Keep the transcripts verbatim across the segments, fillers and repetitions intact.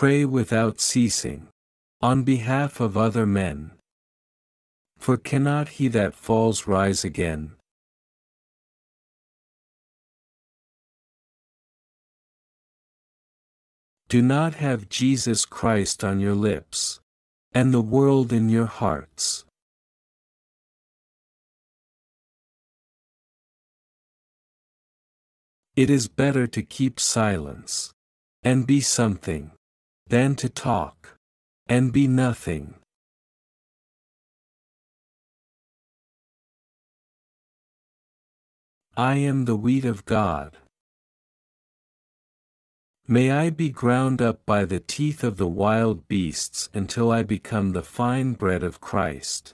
Pray without ceasing. On behalf of other men. For cannot he that falls rise again? Do not have Jesus Christ on your lips, and the world in your hearts. It is better to keep silence, and be something, than to talk, and be nothing. I am the wheat of God. May I be ground up by the teeth of the wild beasts until I become the fine bread of Christ.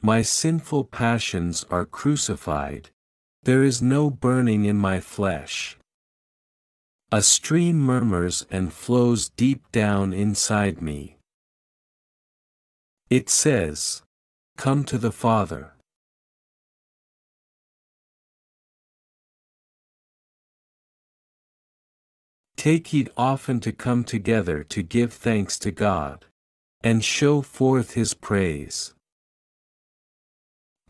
My sinful passions are crucified. There is no burning in my flesh. A stream murmurs and flows deep down inside me. It says, "Come to the Father." Take heed often to come together to give thanks to God, and show forth His praise.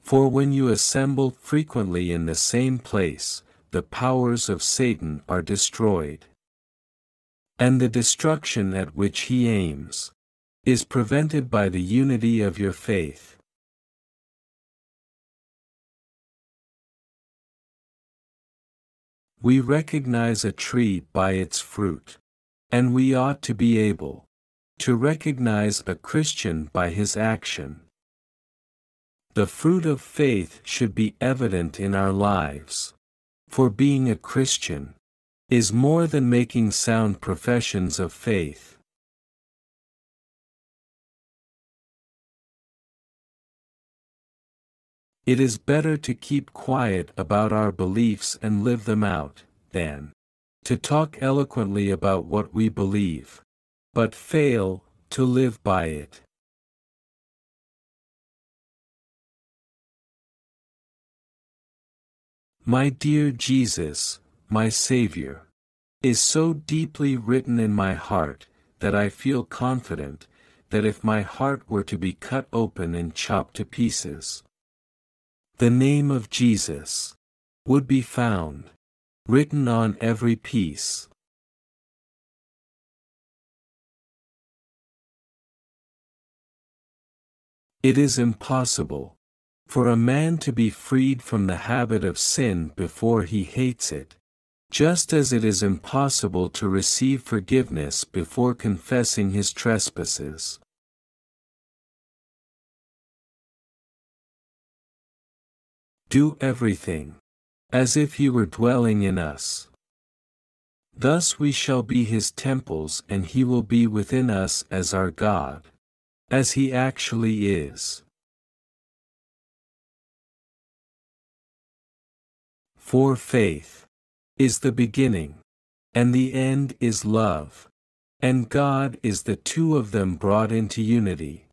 For when you assemble frequently in the same place, the powers of Satan are destroyed. And the destruction at which he aims is prevented by the unity of your faith. We recognize a tree by its fruit, and we ought to be able to recognize a Christian by his action. The fruit of faith should be evident in our lives, for being a Christian is more than making sound professions of faith. It is better to keep quiet about our beliefs and live them out, than to talk eloquently about what we believe, but fail to live by it. My dear Jesus, my Savior, is so deeply written in my heart, that I feel confident, that if my heart were to be cut open and chopped to pieces, the name of Jesus would be found, written on every piece. It is impossible for a man to be freed from the habit of sin before he hates it, just as it is impossible to receive forgiveness before confessing his trespasses. Do everything as if He were dwelling in us. Thus we shall be His temples and He will be within us as our God, as He actually is. For faith is the beginning, and the end is love, and God is the two of them brought into unity.